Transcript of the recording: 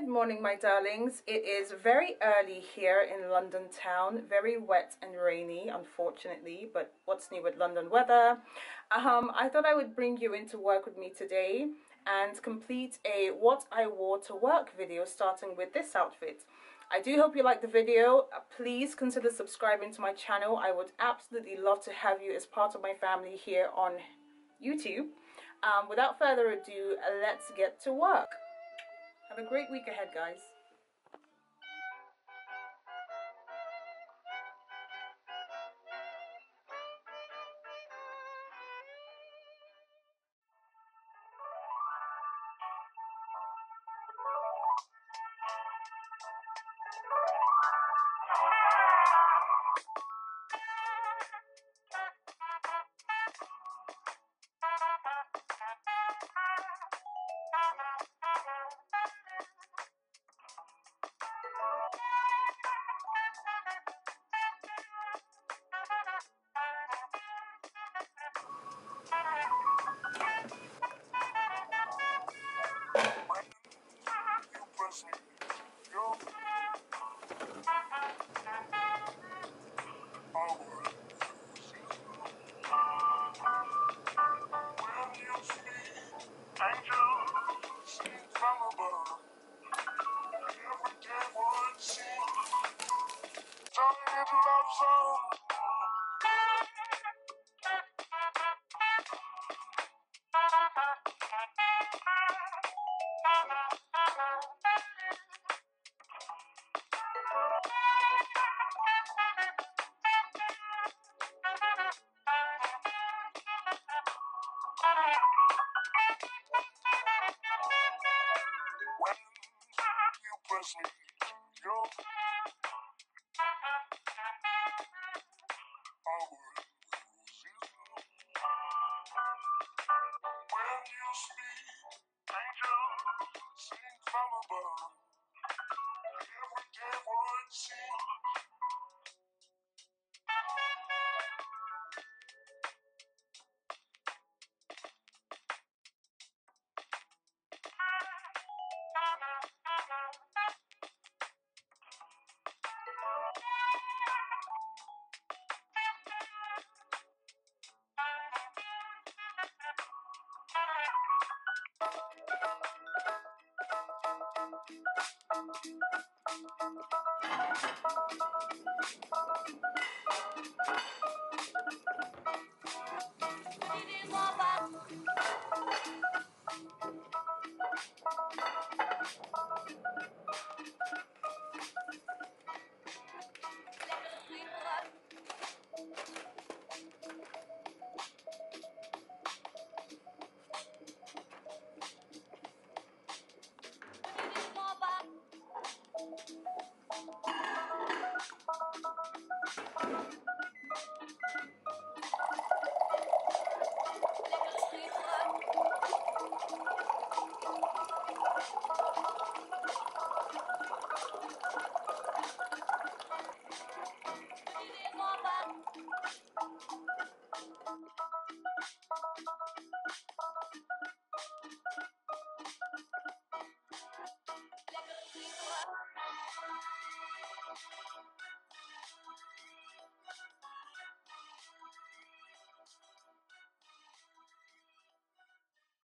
Good morning, my darlings. It is very early here in London town, very wet and rainy, unfortunately, but what's new with London weather? I thought I would bring you into work with me today and complete a what I wore to work video, starting with this outfit. I do hope you like the video. Please consider subscribing to my channel. I would absolutely love to have you as part of my family here on YouTube. Without further ado, let's get to work. Have a great week ahead, guys.